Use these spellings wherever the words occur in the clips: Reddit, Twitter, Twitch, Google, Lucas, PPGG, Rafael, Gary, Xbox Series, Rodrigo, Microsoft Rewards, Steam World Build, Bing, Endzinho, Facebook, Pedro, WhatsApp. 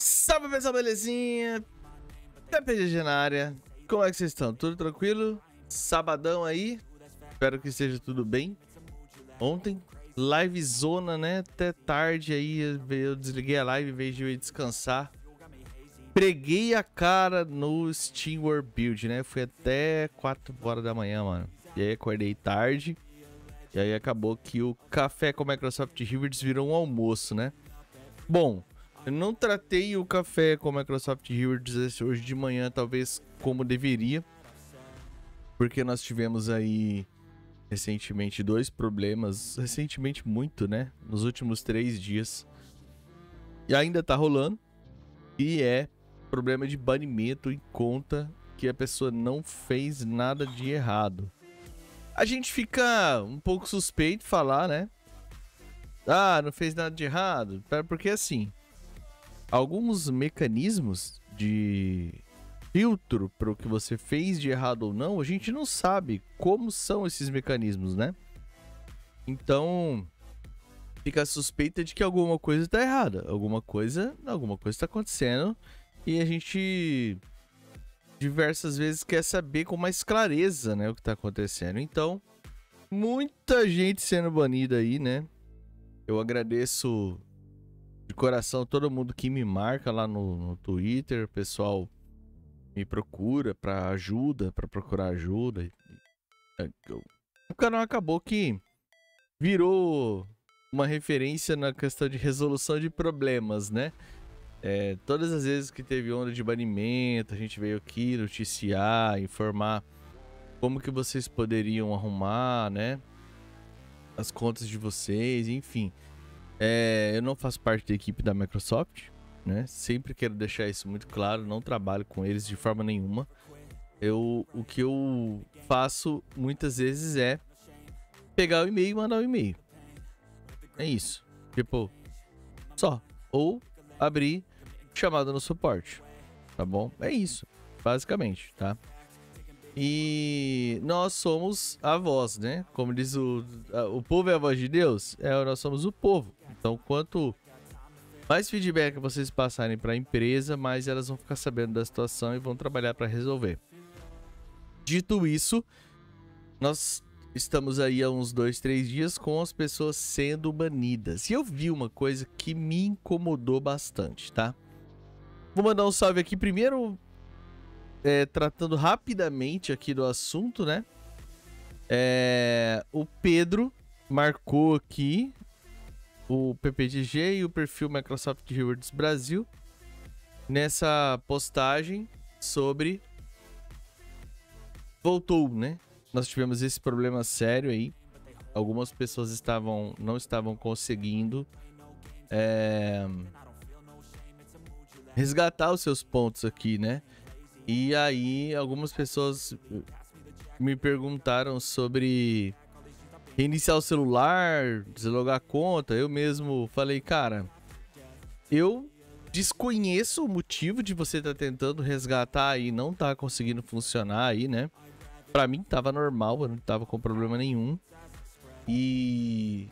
Salve pessoal, belezinha? PPGG na área. Como é que vocês estão? Tudo tranquilo? Sabadão aí. Espero que esteja tudo bem. Ontem, live zona, né? Até tarde aí, eu desliguei a live em vez de eu ir descansar. Preguei a cara no Steam World Build, né? Fui até 4 horas da manhã, mano. E aí acordei tarde. E aí acabou que o café com a Microsoft Rewards virou um almoço, né? Bom, eu não tratei o café com a Microsoft Rewards hoje de manhã, talvez como deveria. Porque nós tivemos aí recentemente dois problemas. Recentemente muito, né? Nos últimos 3 dias. E ainda tá rolando. E é problema de banimento em conta que a pessoa não fez nada de errado. A gente fica um pouco suspeito de falar, né? Ah, não fez nada de errado. Porque assim, alguns mecanismos de filtro para o que você fez de errado ou não, a gente não sabe como são esses mecanismos, né? Então, fica a suspeita de que alguma coisa está errada. Alguma coisa está acontecendo. E a gente diversas vezes quer saber com mais clareza, né, o que tá acontecendo. Então, muita gente sendo banida aí, né? Eu agradeço de coração todo mundo que me marca lá no Twitter. O pessoal me procura pra ajuda, pra procurar ajuda. O canal acabou que virou uma referência na questão de resolução de problemas, né? Todas as vezes que teve onda de banimento, a gente veio aqui noticiar, informar como que vocês poderiam arrumar, né, as contas de vocês, enfim. Eu não faço parte da equipe da Microsoft, né? Sempre quero deixar isso muito claro, não trabalho com eles de forma nenhuma. O que eu faço muitas vezes é pegar o e-mail e mandar o e-mail. É isso. Tipo, só. Ou abrir chamada no suporte, tá bom? É isso, basicamente, tá? E nós somos a voz, né? Como diz o povo é a voz de Deus, nós somos o povo. Então, quanto mais feedback vocês passarem para a empresa, mais elas vão ficar sabendo da situação e vão trabalhar para resolver. Dito isso, nós estamos aí há uns 2, 3 dias com as pessoas sendo banidas. E eu vi uma coisa que me incomodou bastante, tá? Vou mandar um salve aqui primeiro, tratando rapidamente aqui do assunto, né? O Pedro marcou aqui o PPGG e o perfil Microsoft Rewards Brasil nessa postagem sobre... Voltou, né? Nós tivemos esse problema sério aí. Algumas pessoas não estavam conseguindo resgatar os seus pontos aqui, né? E aí algumas pessoas me perguntaram sobre reiniciar o celular, deslogar a conta. Eu mesmo falei, cara, eu desconheço o motivo de você estar tentando resgatar e não tá conseguindo funcionar aí, né? Pra mim tava normal, eu não tava com problema nenhum. E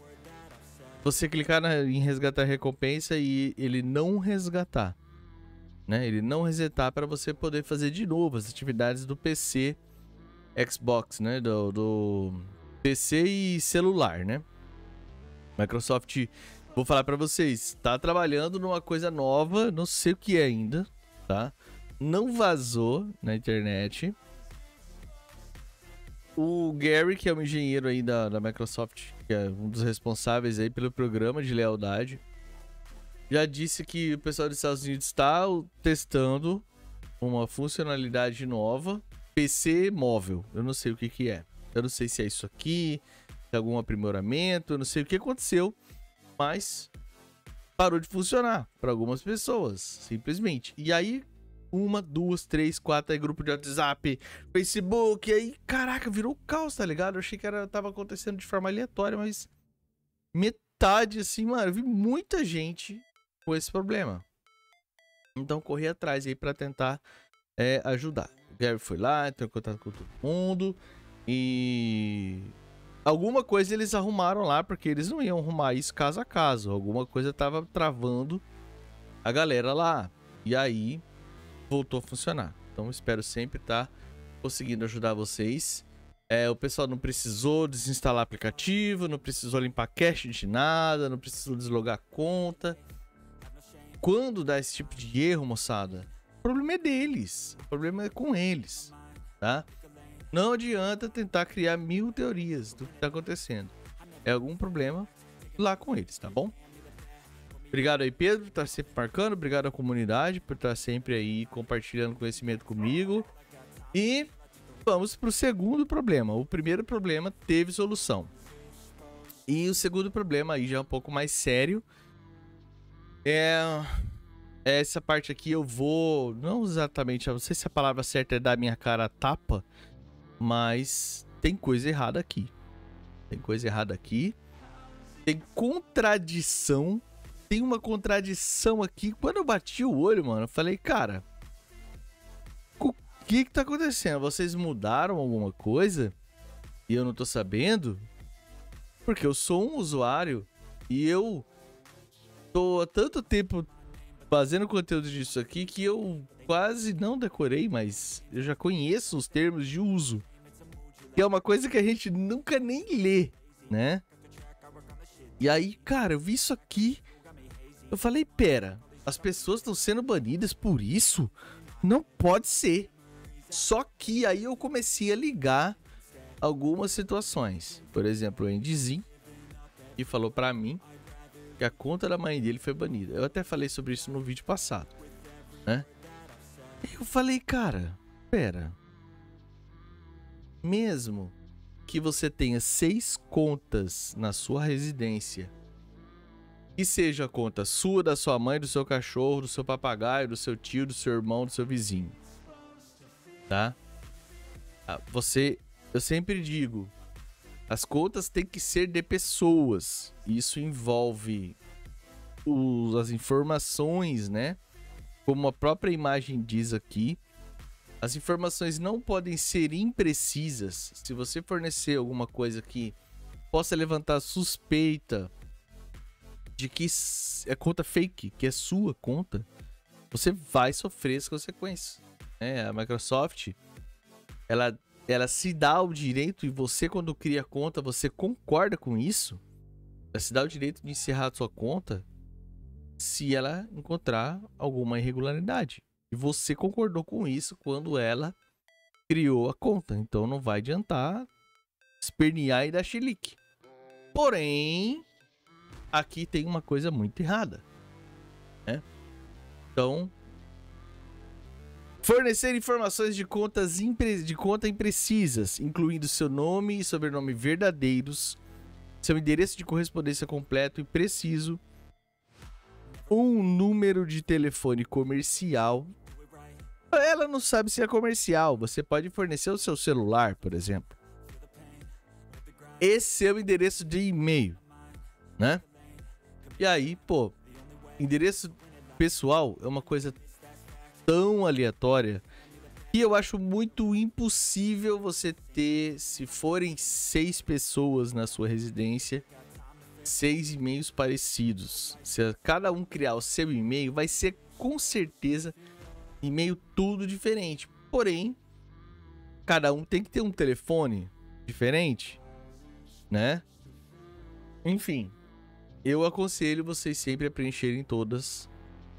você clicar em resgatar recompensa e ele não resgatar, né? Ele não resetar pra você poder fazer de novo as atividades do PC, Xbox, né? Do PC e celular, né? Microsoft, vou falar pra vocês, tá trabalhando numa coisa nova, não sei o que é ainda, tá? Não vazou na internet. O Gary, que é um engenheiro aí da Microsoft, que é um dos responsáveis aí pelo programa de lealdade, já disse que o pessoal dos Estados Unidos está testando uma funcionalidade nova, PC móvel. Eu não sei o que é. Eu não sei se é isso aqui, se é algum aprimoramento, eu não sei o que aconteceu, mas parou de funcionar para algumas pessoas, simplesmente. E aí... 1, 2, 3, 4, aí grupo de WhatsApp, Facebook, aí, caraca, virou caos, tá ligado? Eu achei que tava acontecendo de forma aleatória, mas metade, assim, mano, eu vi muita gente com esse problema. Então, corri atrás aí pra tentar ajudar. O Gary foi lá, entrou em contato com todo mundo e... alguma coisa eles arrumaram lá, porque eles não iam arrumar isso caso a caso. Alguma coisa tava travando a galera lá. E aí voltou a funcionar. Então espero sempre estar conseguindo ajudar vocês. É, o pessoal não precisou desinstalar aplicativo, não precisou limpar cache de nada, não precisou deslogar conta. Quando dá esse tipo de erro, moçada, o problema é deles, o problema é com eles, tá? Não adianta tentar criar 1000 teorias do que tá acontecendo. É algum problema lá com eles, tá bom? Obrigado aí, Pedro, por estar sempre marcando. Obrigado à comunidade por estar sempre aí compartilhando conhecimento comigo. E vamos para o segundo problema. O primeiro problema teve solução. E o segundo problema aí já é um pouco mais sério. Essa parte aqui eu vou... Não exatamente... Não sei se a palavra certa é dar minha cara a tapa. Mas tem coisa errada aqui. Tem coisa errada aqui. Tem contradição. Tem uma contradição aqui. Quando eu bati o olho, mano, eu falei, cara... O que que tá acontecendo? Vocês mudaram alguma coisa e eu não tô sabendo? Porque eu sou um usuário e eu tô há tanto tempo fazendo conteúdo disso aqui que eu quase não decorei, mas eu já conheço os termos de uso. Que é uma coisa que a gente nunca nem lê, né? E aí, cara, eu vi isso aqui, eu falei, pera, as pessoas estão sendo banidas por isso? Não pode ser. Só que aí eu comecei a ligar algumas situações. Por exemplo, o Endzinho, que falou pra mim que a conta da mãe dele foi banida. Eu até falei sobre isso no vídeo passado, né? Eu falei, cara, pera. Mesmo que você tenha 6 contas na sua residência, que seja a conta sua, da sua mãe, do seu cachorro, do seu papagaio, do seu tio, do seu irmão, do seu vizinho, tá? Você, eu sempre digo, as contas têm que ser de pessoas. Isso envolve as informações, né? Como a própria imagem diz aqui, as informações não podem ser imprecisas. Se você fornecer alguma coisa que possa levantar suspeita de que é conta fake, que é sua conta, você vai sofrer as consequências. É, a Microsoft, ela se dá o direito, e você quando cria a conta, você concorda com isso? Ela se dá o direito de encerrar a sua conta se ela encontrar alguma irregularidade. E você concordou com isso quando ela criou a conta. Então não vai adiantar espernear e dar chilique. Porém, aqui tem uma coisa muito errada, né? Então... fornecer informações de conta imprecisas, incluindo seu nome e sobrenome verdadeiros, seu endereço de correspondência completo e preciso, um número de telefone comercial. Ela não sabe se é comercial, você pode fornecer o seu celular, por exemplo. Esse é o endereço de e-mail, né? E aí, pô, endereço pessoal é uma coisa tão aleatória que eu acho muito impossível você ter, se forem 6 pessoas na sua residência, 6 e-mails parecidos. Se cada um criar o seu e-mail, vai ser com certeza e-mail tudo diferente. Porém, cada um tem que ter um telefone diferente, né? Enfim, eu aconselho vocês sempre a preencherem todas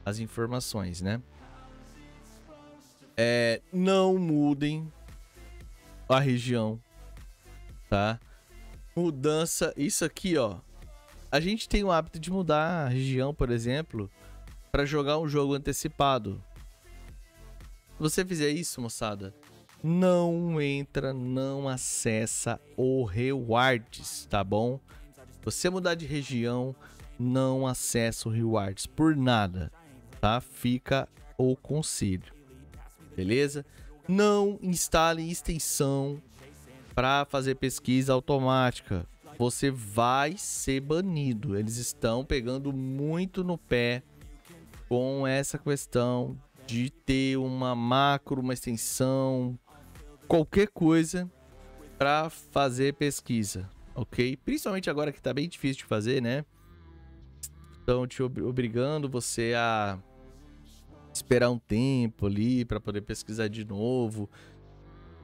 as informações, né? Não mudem a região, tá? Mudança, isso aqui, ó. A gente tem o hábito de mudar a região, por exemplo, para jogar um jogo antecipado. Se você fizer isso, moçada, não entra, não acessa o Rewards, tá bom? Você mudar de região, não acessa o Rewards por nada, tá? Fica o conselho. Beleza? Não instale extensão para fazer pesquisa automática. Você vai ser banido. Eles estão pegando muito no pé com essa questão de ter uma macro, uma extensão, qualquer coisa para fazer pesquisa, ok? Principalmente agora que tá bem difícil de fazer, né? Estão te obrigando você a esperar um tempo ali para poder pesquisar de novo,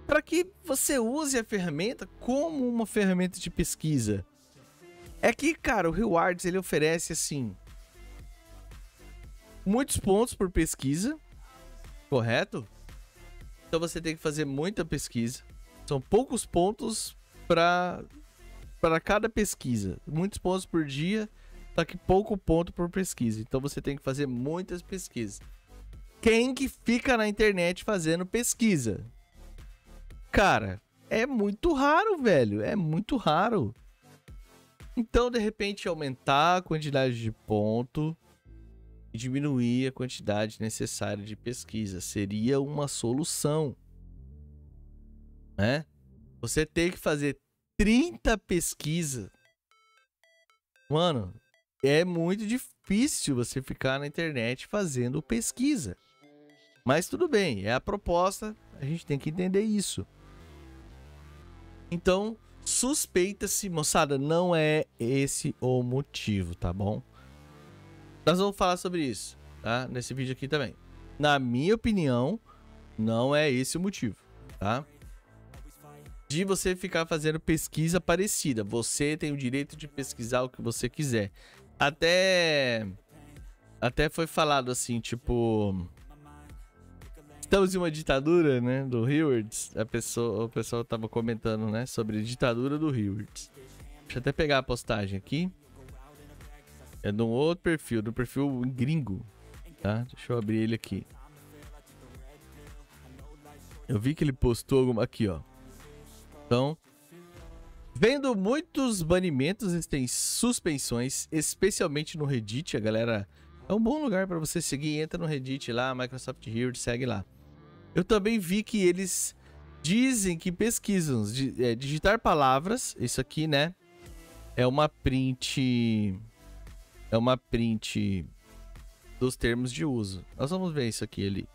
para que você use a ferramenta como uma ferramenta de pesquisa. É que, cara, o Rewards ele oferece assim muitos pontos por pesquisa, correto? Então você tem que fazer muita pesquisa. São poucos pontos para cada pesquisa. Muitos pontos por dia, só que pouco ponto por pesquisa. Então você tem que fazer muitas pesquisas. Quem que fica na internet fazendo pesquisa? Cara, é muito raro, velho. É muito raro. Então, de repente, aumentar a quantidade de ponto e diminuir a quantidade necessária de pesquisa seria uma solução, né? Você tem que fazer 30 pesquisas. Mano, é muito difícil você ficar na internet fazendo pesquisa. Mas tudo bem, é a proposta, a gente tem que entender isso. Então, suspeita-se, moçada, não é esse o motivo, tá bom? Nós vamos falar sobre isso, tá? Nesse vídeo aqui também. Na minha opinião, não é esse o motivo, tá? De você ficar fazendo pesquisa parecida. Você tem o direito de pesquisar o que você quiser. Até foi falado assim, tipo... Estamos em uma ditadura, né? Do Rewards. O pessoal tava comentando, né? Sobre a ditadura do Rewards. Deixa eu até pegar a postagem aqui. É de um outro perfil, do perfil gringo, tá? Deixa eu abrir ele aqui. Eu vi que ele postou alguma... Aqui, ó. Então, vendo muitos banimentos e suspensões, especialmente no Reddit, a galera... É um bom lugar para você seguir, entra no Reddit lá, Microsoft Rewards, segue lá. Eu também vi que eles dizem que pesquisam, digitar palavras, isso aqui, né? É uma print... É uma print dos termos de uso. Nós vamos ver isso aqui ali.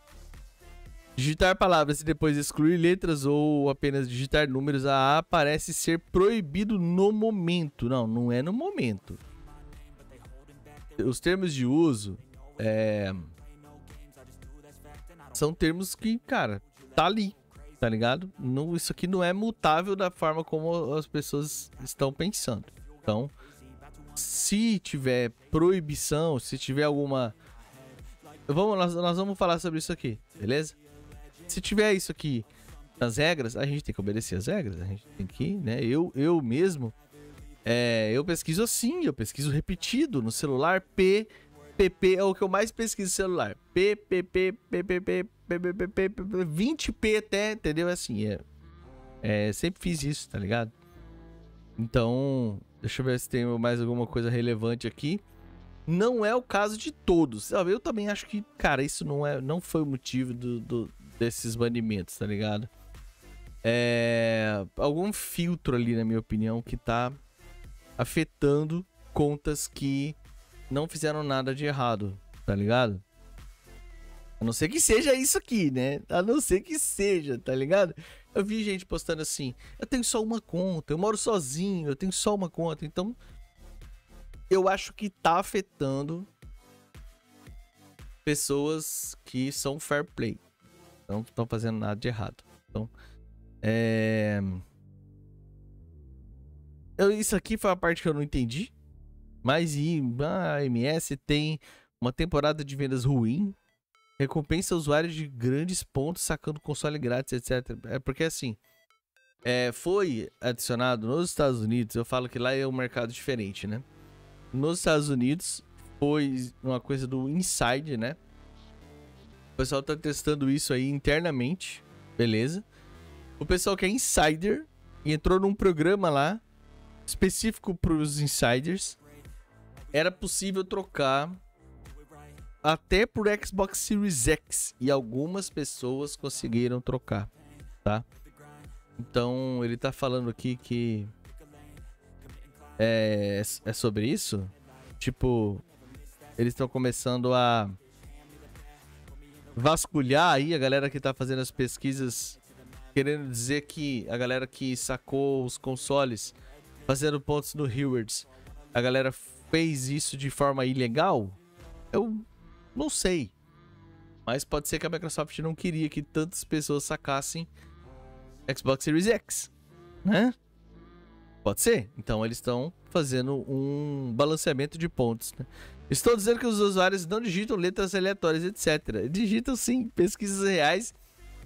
Digitar palavras e depois excluir letras ou apenas digitar números AA parece ser proibido no momento. Não, não é no momento. Os termos de uso são termos que, cara, tá ali, tá ligado? Não, isso aqui não é mutável da forma como as pessoas estão pensando. Então... Se tiver proibição, se tiver alguma... Nós vamos falar sobre isso aqui, beleza? Se tiver isso aqui nas regras, a gente tem que obedecer as regras. A gente tem que, né? Eu mesmo, eu pesquiso assim, eu pesquiso repetido no celular. PPP é o que eu mais pesquiso no celular. PPP, 20P até, entendeu? É assim, sempre fiz isso, tá ligado? Então... Deixa eu ver se tem mais alguma coisa relevante aqui. Não é o caso de todos. Eu também acho que, cara, isso não foi o motivo desses banimentos, tá ligado? É algum filtro ali, na minha opinião, que tá afetando contas que não fizeram nada de errado, tá ligado? A não ser que seja isso aqui, né? A não ser que seja, tá ligado? Eu vi gente postando assim, eu tenho só uma conta, eu moro sozinho, eu tenho só uma conta. Então, eu acho que tá afetando pessoas que são fair play. Não estão fazendo nada de errado. Então, isso aqui foi a parte que eu não entendi. Mas a MS tem uma temporada de vendas ruim. Recompensa usuários de grandes pontos sacando console grátis, etc. É porque assim, foi adicionado nos Estados Unidos, eu falo que lá é um mercado diferente, né? Nos Estados Unidos foi uma coisa do inside, né? O pessoal tá testando isso aí internamente, beleza? O pessoal que é insider e entrou num programa lá, específico para os insiders, era possível trocar... Até por Xbox Series X. E algumas pessoas conseguiram trocar, tá? Então, ele tá falando aqui que... É sobre isso? Tipo, eles estão começando a... Vasculhar aí a galera que tá fazendo as pesquisas. Querendo dizer que a galera que sacou os consoles fazendo pontos no Rewards, a galera fez isso de forma ilegal? Eu... Não sei, Mas pode ser que a Microsoft não queria que tantas pessoas sacassem Xbox Series X, né? Pode ser. Então eles estão fazendo um balanceamento de pontos, né? Estou dizendo que os usuários não digitam letras aleatórias, etc. Digitam sim. Pesquisas reais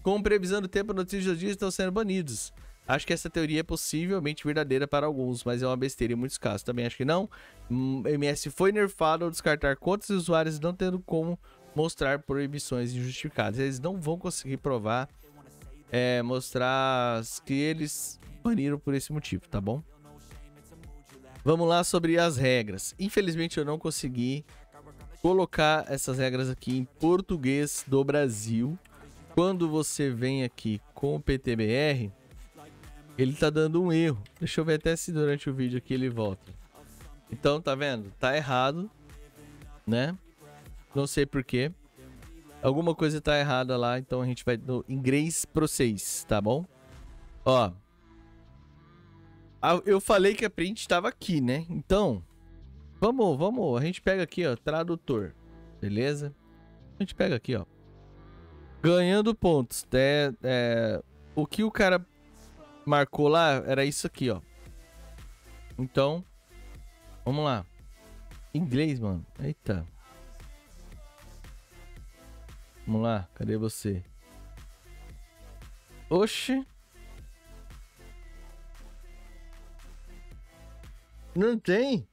com previsão do tempo, notícias do dia estão sendo banidos. Acho que essa teoria é possivelmente verdadeira para alguns, mas é uma besteira em muitos casos. Também acho que não. MS foi nerfado ao descartar contas e usuários não tendo como mostrar proibições injustificadas. Eles não vão conseguir provar, mostrar que eles baniram por esse motivo, tá bom? Vamos lá sobre as regras. Infelizmente eu não consegui colocar essas regras aqui em português do Brasil. Quando você vem aqui com o PTBR, ele tá dando um erro. Deixa eu ver até se durante o vídeo aqui ele volta. Então, tá vendo? Tá errado, né? Não sei porquê. Alguma coisa tá errada lá, então a gente vai no inglês para vocês, tá bom? Ó. Eu falei que a print tava aqui, né? Então, vamos. A gente pega aqui, ó, tradutor. Beleza? A gente pega aqui, ó. Ganhando pontos. O que o cara marcou lá era isso aqui, ó. Então, vamos lá. Inglês, mano. Eita. Vamos lá, cadê você? Oxe. Não tem?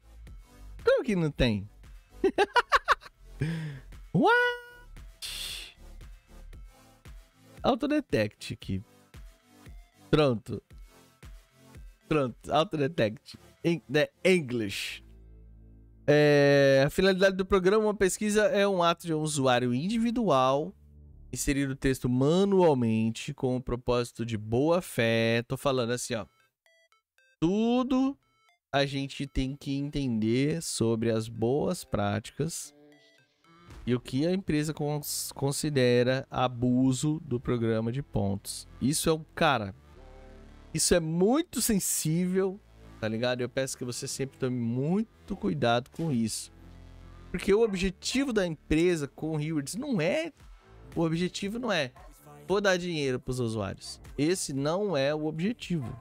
Como que não tem? What? Autodetect aqui. Pronto, autodetect. In the English. A finalidade do programa, uma pesquisa, é um ato de um usuário individual inserir o texto manualmente com o propósito de boa fé. Tô falando assim, ó. Tudo a gente tem que entender sobre as boas práticas e o que a empresa considera abuso do programa de pontos. Isso é um cara... Isso é muito sensível, tá ligado? Eu peço que você sempre tome muito cuidado com isso. Porque o objetivo da empresa com rewards não é... O objetivo não é vou dar dinheiro para os usuários. Esse não é o objetivo.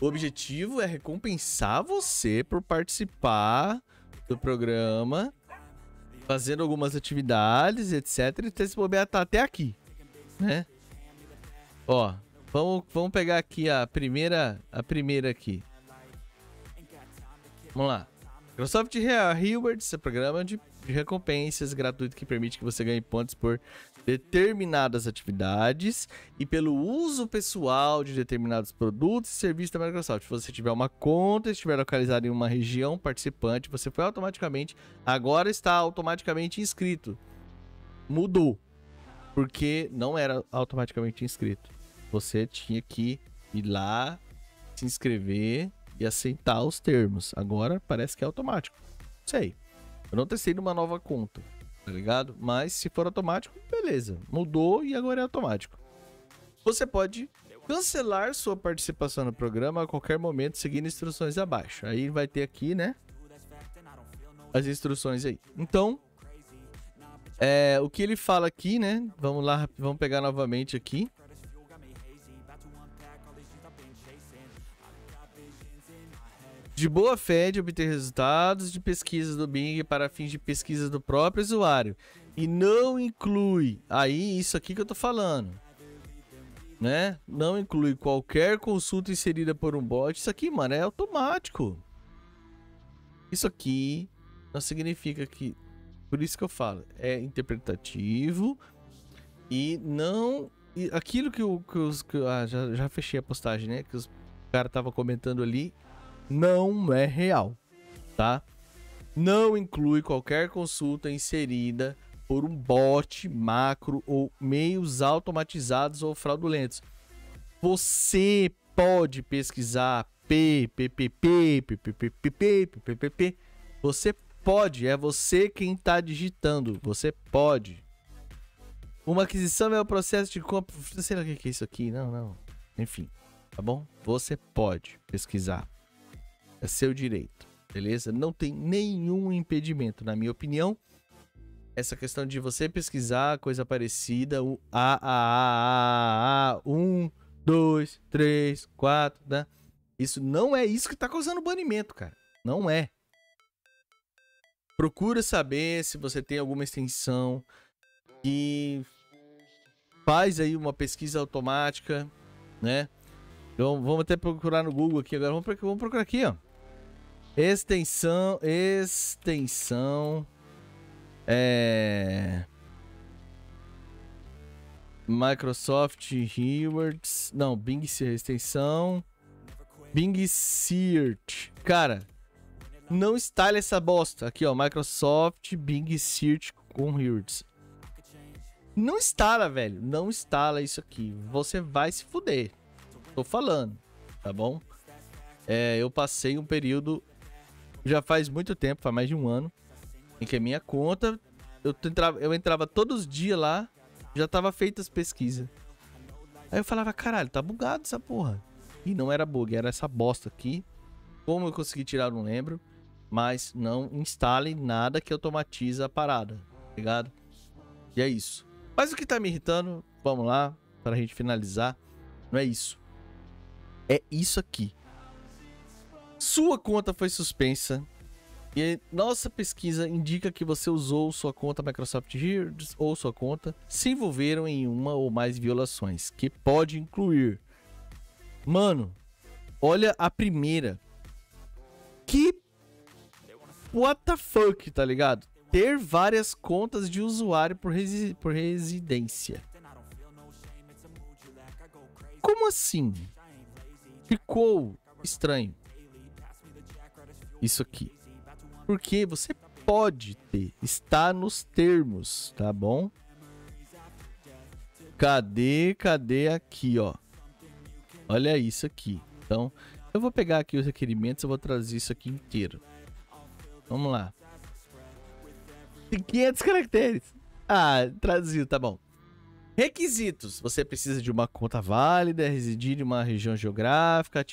O objetivo é recompensar você por participar do programa, fazendo algumas atividades, etc. E ter se bobear tá até aqui, né? Ó, vamos pegar aqui a primeira aqui. Vamos lá. Microsoft Rewards é um programa de recompensas gratuito que permite que você ganhe pontos por determinadas atividades e pelo uso pessoal de determinados produtos e serviços da Microsoft. Se você tiver uma conta e estiver localizado em uma região participante, você foi automaticamente inscrito. Mudou, porque não era automaticamente inscrito. Você tinha que ir lá, se inscrever e aceitar os termos. Agora parece que é automático. Não sei. Eu não testei numa nova conta, tá ligado? Mas se for automático, beleza. Mudou e agora é automático. Você pode cancelar sua participação no programa a qualquer momento, seguindo instruções abaixo. Aí vai ter aqui, né? As instruções aí. Então, o que ele fala aqui, né? Vamos lá, vamos pegar novamente aqui. De boa fé de obter resultados de pesquisas do Bing para fins de pesquisa do próprio usuário. E não inclui... Aí, isso aqui que eu tô falando. Né? Não inclui qualquer consulta inserida por um bot. Isso aqui, mano, é automático. Isso aqui não significa que... Por isso que eu falo. É interpretativo. E não... E aquilo já fechei a postagem, né? Que os cara tava comentando ali. Não é real, tá? Não inclui qualquer consulta inserida por um bot, macro ou meios automatizados ou fraudulentos. Você pode pesquisar PPGG. Você pode, é você quem está digitando. Você pode. Uma aquisição é o processo de compra. Será que é isso aqui? Não. Enfim, tá bom? Você pode pesquisar. É seu direito, beleza? Não tem nenhum impedimento, na minha opinião. essa questão de você pesquisar coisa parecida, o A, 1, 2, 3, 4, né? Isso não é isso que tá causando banimento, cara. Não é. Procura saber se você tem alguma extensão e faz aí uma pesquisa automática, né? Então vamos até procurar no Google aqui agora. Vamos procurar aqui, ó. Extensão. Microsoft Rewards. Não, Bing Search. Extensão Bing Search. Cara, não instale essa bosta. Aqui, ó. Microsoft Bing Search com Rewards. Não instala, velho. Não instala isso aqui. Você vai se fuder. Tô falando. Tá bom? Eu passei um período. Já faz muito tempo, faz mais de um ano, em que a minha conta, eu entrava todos os dias lá, já tava feita as pesquisas. Aí eu falava, caralho, tá bugado essa porra. E não era bug, era essa bosta aqui. Como eu consegui tirar, eu não lembro. Mas não instalem nada que automatiza a parada, ligado? E é isso. Mas o que tá me irritando, vamos lá, pra gente finalizar, não é isso. É isso aqui. Sua conta foi suspensa e nossa pesquisa indica que você usou sua conta Microsoft Rewards ou sua conta se envolveram em uma ou mais violações, que pode incluir... Mano, olha a primeira. Que... What the fuck, tá ligado? Ter várias contas de usuário por residência. Como assim? Ficou estranho. Isso aqui. Porque você pode ter. Está nos termos, tá bom? Cadê aqui, ó? Olha isso aqui. Então, eu vou pegar aqui os requerimentos, eu vou trazer isso aqui inteiro. Vamos lá. Tem 500 caracteres. Ah, traduzido, tá bom. Requisitos. Você precisa de uma conta válida, residir em uma região geográfica,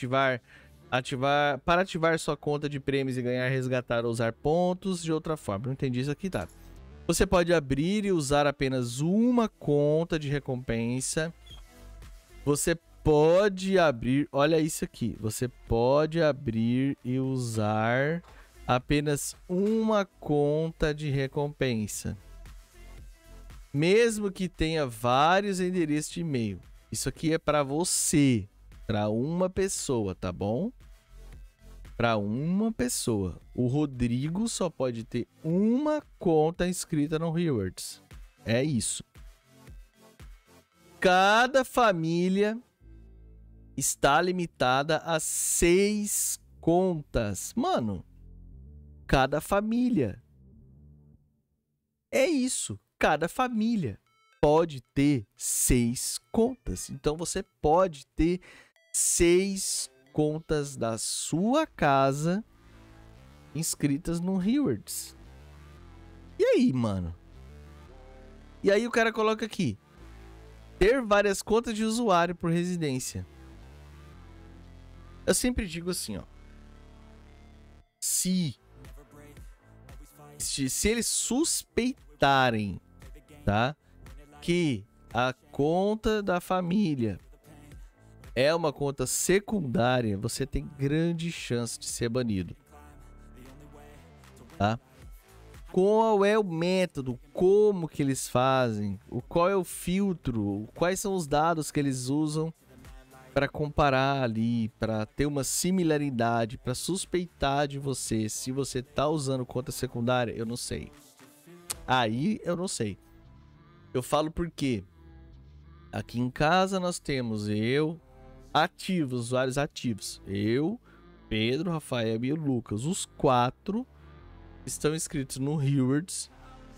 para ativar sua conta de prêmios e ganhar, resgatar ou usar pontos de outra forma. Não entendi isso aqui, tá? Você pode abrir e usar apenas uma conta de recompensa. Você pode abrir... Olha isso aqui. Você pode abrir e usar apenas uma conta de recompensa, mesmo que tenha vários endereços de e-mail. Isso aqui é para você. Para uma pessoa, tá bom? Para uma pessoa. O Rodrigo só pode ter uma conta inscrita no Rewards. É isso. Cada família está limitada a 6 contas. Mano, cada família. É isso. Cada família pode ter 6 contas. Então você pode ter 6 contas da sua casa inscritas no Rewards. E aí, mano? E aí o cara coloca aqui. Ter várias contas de usuário por residência. Eu sempre digo assim, ó. Se eles suspeitarem, tá? Que a conta da família... é uma conta secundária, você tem grande chance de ser banido, tá? Qual é o método? Como que eles fazem? Qual é o filtro? Quais são os dados que eles usam para comparar ali, para ter uma similaridade, para suspeitar de você? Se você tá usando conta secundária, eu não sei. Aí eu não sei. Eu falo por quê? Aqui em casa nós temos ativos, usuários ativos. Eu, Pedro, Rafael e o Lucas. Os 4 estão inscritos no Rewards.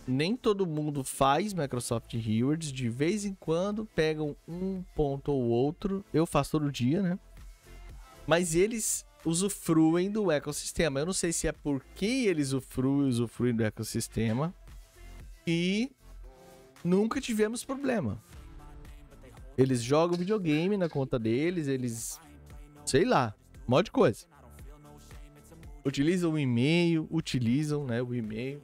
Nem todo mundo faz Microsoft Rewards. De vez em quando pegam um ponto ou outro. Eu faço todo dia, né? Mas eles usufruem do ecossistema. Eu não sei se é porque eles usufruem do ecossistema. E nunca tivemos problema. Eles jogam videogame na conta deles, eles... sei lá, um monte de coisa. Utilizam o e-mail, né, o e-mail.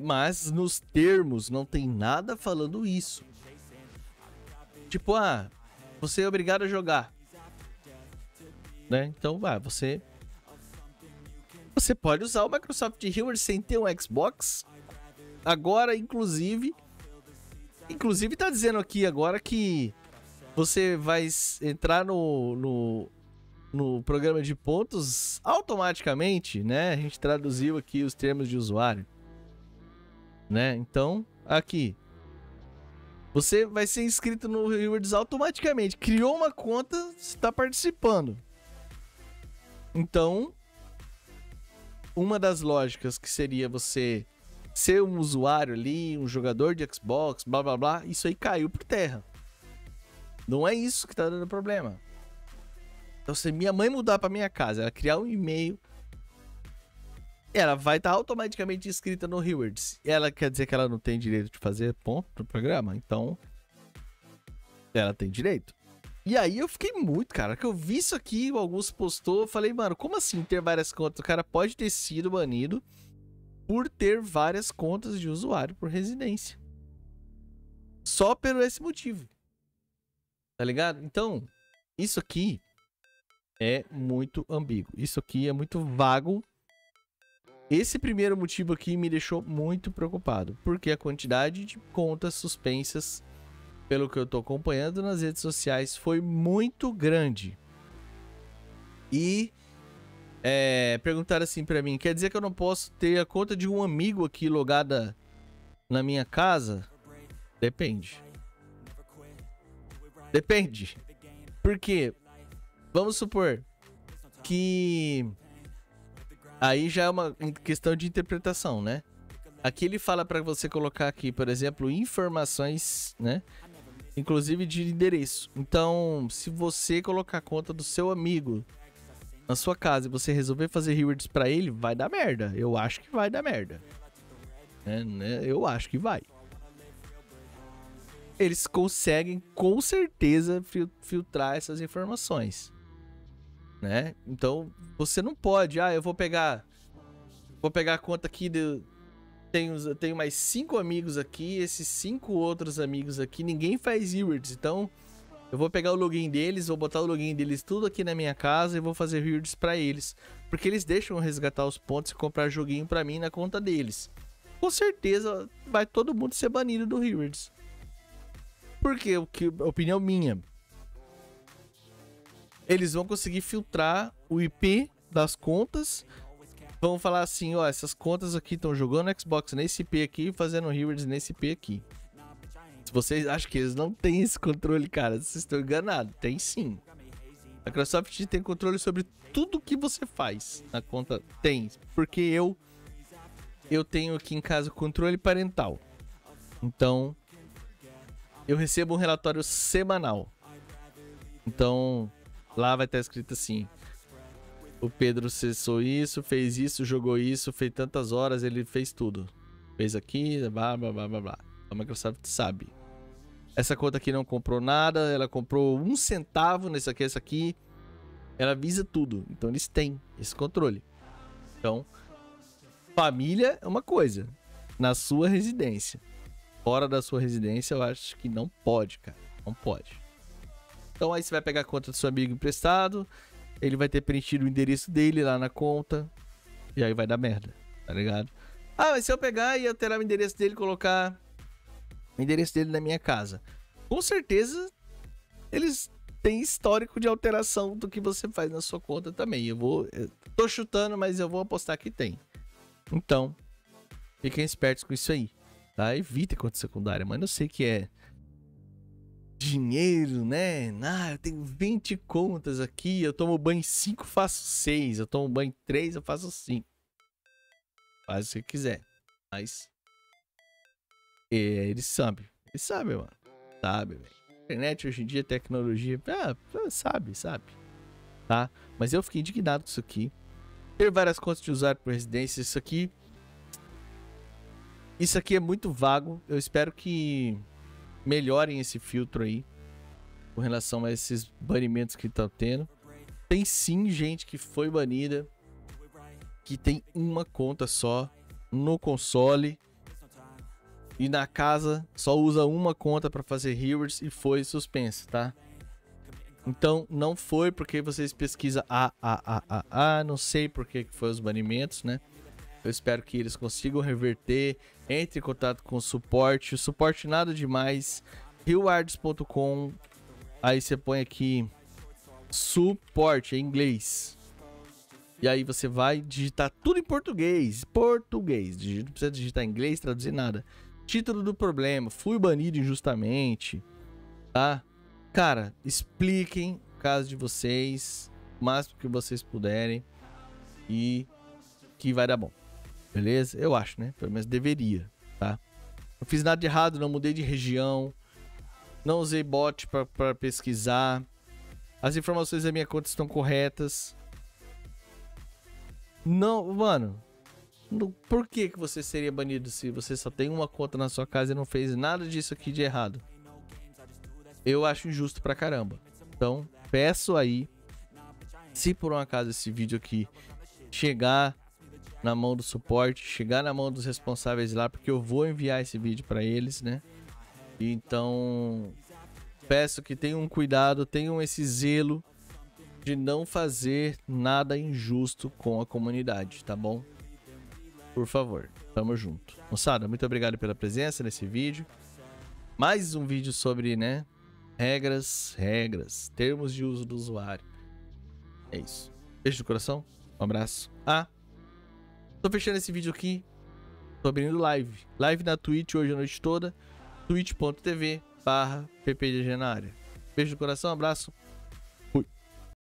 Mas nos termos não tem nada falando isso. Tipo, ah, você é obrigado a jogar, né? Então, você pode usar o Microsoft Rewards sem ter um Xbox. Agora, inclusive tá dizendo aqui agora que você vai entrar no programa de pontos automaticamente, né? A gente traduziu aqui os termos de usuário, né? Então, aqui, você vai ser inscrito no Rewards automaticamente. Criou uma conta, está participando. Então, uma das lógicas que seria você ser um usuário ali, um jogador de Xbox, blá blá blá, isso aí caiu por terra. Não é isso que tá dando problema. Então, se minha mãe mudar pra minha casa, ela criar um e-mail, ela vai estar automaticamente inscrita no Rewards. Ela quer dizer que ela não tem direito de fazer ponto no programa? Então, ela tem direito. E aí eu fiquei muito, cara, que eu vi isso aqui, o Augusto postou, eu falei, mano, como assim ter várias contas? O cara pode ter sido banido por ter várias contas de usuário por residência. Só por esse motivo. Tá ligado? Então, isso aqui é muito ambíguo. Isso aqui é muito vago. Esse primeiro motivo aqui me deixou muito preocupado, porque a quantidade de contas suspensas, pelo que eu tô acompanhando nas redes sociais, foi muito grande. E perguntaram assim pra mim, quer dizer que eu não posso ter a conta de um amigo aqui logada na minha casa? Depende. Depende. Porque, vamos supor que... Aí já é uma questão de interpretação, né? Aqui ele fala para você colocar aqui, por exemplo, informações, né? Inclusive de endereço. Então, se você colocar a conta do seu amigo na sua casa e você resolver fazer rewards para ele, vai dar merda. Eu acho que vai dar merda. É, né? Eu acho que vai. Eles conseguem, com certeza, filtrar essas informações, né? Então, você não pode, ah, eu vou pegar a conta aqui de tenho mais 5 amigos aqui, esses 5 outros amigos aqui, ninguém faz rewards, então eu vou pegar o login deles, vou botar o login deles tudo aqui na minha casa e vou fazer rewards para eles, porque eles deixam resgatar os pontos e comprar joguinho para mim na conta deles. Com certeza vai todo mundo ser banido do rewards. Porque opinião minha, eles vão conseguir filtrar o IP das contas. Vão falar assim, ó, essas contas aqui estão jogando Xbox nesse IP aqui e fazendo rewards nesse IP aqui. Se vocês acham que eles não têm esse controle, cara, vocês estão enganados. Tem sim. A Microsoft tem controle sobre tudo que você faz na conta. Tem. Porque eu tenho aqui em casa controle parental. Então, eu recebo um relatório semanal. Então... Lá vai estar escrito assim, o Pedro cessou isso, fez isso, jogou isso, fez tantas horas, ele fez tudo. Fez aqui, blá, blá, blá, blá, blá. A Microsoft sabe. Essa conta aqui não comprou nada, ela comprou 1 centavo nessa aqui, essa aqui. Ela avisa tudo. Então eles têm esse controle. Então, família é uma coisa. Na sua residência. Fora da sua residência, eu acho que não pode, cara. Não pode. Então aí você vai pegar a conta do seu amigo emprestado, ele vai ter preenchido o endereço dele lá na conta, e aí vai dar merda, tá ligado? Ah, mas se eu pegar e alterar o endereço dele, colocar o endereço dele na minha casa, com certeza eles têm histórico de alteração do que você faz na sua conta também. Eu tô chutando, mas eu vou apostar que tem. Então, fiquem espertos com isso aí, tá? Evita conta secundária, mas eu sei que é... dinheiro, né? Ah, eu tenho 20 contas aqui, eu tomo banho 5, faço 6, eu tomo banho 3, eu faço 5. Faz o que quiser, mas eles sabem, mano. Sabe, velho. Internet hoje em dia, tecnologia, sabe, tá? Mas eu fiquei indignado com isso aqui. Ter várias contas de usuário por residência, isso aqui é muito vago. Eu espero que melhorem esse filtro aí com relação a esses banimentos que estão tendo. Tem sim gente que foi banida, que tem uma conta só no console e na casa só usa uma conta para fazer rewards e foi suspensa, tá? Então não foi porque vocês pesquisam não sei porque que foi os banimentos, né? Eu espero que eles consigam reverter. Entre em contato com o suporte nada demais, rewards.com, aí você põe aqui suporte em inglês. E aí você vai digitar tudo em português. Não precisa digitar em inglês, traduzir nada. Título do problema: fui banido injustamente, tá? Cara, expliquem o caso de vocês o máximo que vocês puderem e que vai dar bom. Beleza? Eu acho, né? Pelo menos deveria, tá? Não fiz nada de errado, não mudei de região, não usei bot pra pesquisar. As informações da minha conta estão corretas. Não, mano, por que que você seria banido se você só tem uma conta na sua casa e não fez nada disso aqui de errado? Eu acho injusto pra caramba. Então, peço aí, se por um acaso esse vídeo aqui chegar na mão do suporte, chegar na mão dos responsáveis lá, porque eu vou enviar esse vídeo pra eles, né? Então, peço que tenham cuidado, tenham esse zelo de não fazer nada injusto com a comunidade, tá bom? Por favor, tamo junto. Moçada, muito obrigado pela presença nesse vídeo. Mais um vídeo sobre, né, regras, termos de uso do usuário. É isso. Beijo no coração, um abraço. Tô fechando esse vídeo aqui. Tô abrindo live. Live na Twitch hoje a noite toda. twitch.tv/ppgg na área. Beijo no coração, um abraço.